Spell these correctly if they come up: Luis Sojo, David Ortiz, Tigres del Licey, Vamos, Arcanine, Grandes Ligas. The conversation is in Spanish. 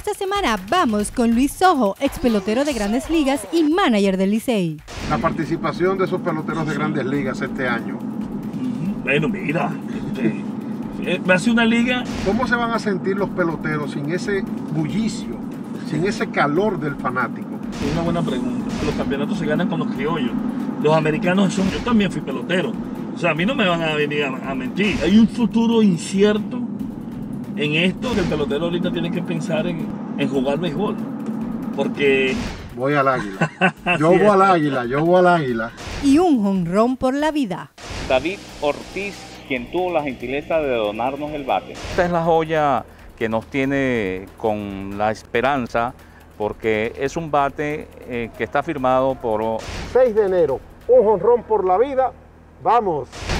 Esta semana vamos con Luis Sojo, ex pelotero de Grandes Ligas y manager del Licey. La participación de esos peloteros de Grandes Ligas este año. Bueno, mira, va a ser una liga. ¿Cómo se van a sentir los peloteros sin ese bullicio, sin ese calor del fanático? Es una buena pregunta. Los campeonatos se ganan con los criollos. Los americanos son... Yo también fui pelotero. O sea, a mí no me van a venir a mentir. Hay un futuro incierto en esto, que el pelotero ahorita tiene que pensar en jugar béisbol. Porque... Voy al águila. Yo voy al águila, yo voy al águila. Y un jonrón por la vida. David Ortiz, quien tuvo la gentileza de donarnos el bate. Esta es la joya que nos tiene con la esperanza, porque es un bate que está firmado por... 6 de enero, un jonrón por la vida, ¡vamos!